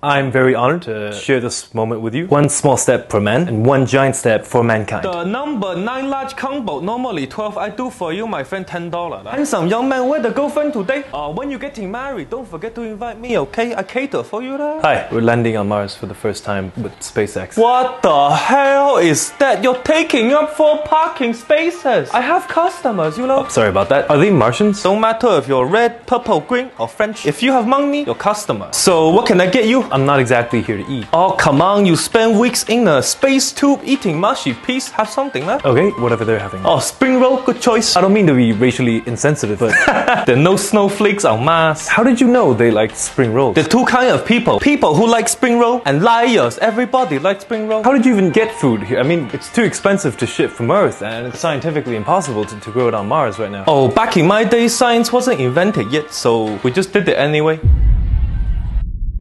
I'm very honored to share this moment with you. One small step for man and one giant step for mankind. The number 9 large combo, normally 12, I do for you, my friend, $10. Handsome young man, where the girlfriend today? When you're getting married, don't forget to invite me, okay? I cater for you lah. Hi, we're landing on Mars for the first time with SpaceX. What the hell is that? You're taking up 4 parking spaces. I have customers, you know. Oh, sorry about that. Are they Martians? Don't matter if you're red, purple, green, or French. If you have money, you're customer. So what can I get you? I'm not exactly here to eat. Oh, come on, you spend weeks in a space tube eating mushy peas. Have something, huh? Okay, whatever they're having. Oh, spring roll, good choice. I don't mean to be racially insensitive, but there are no snowflakes on Mars. How did you know they like spring rolls? There are 2 kinds of people. People who like spring roll and liars. Everybody likes spring roll. How did you even get food here? I mean, it's too expensive to ship from Earth, and it's scientifically impossible to grow it on Mars right now. Oh, back in my day, science wasn't invented yet, so we just did it anyway.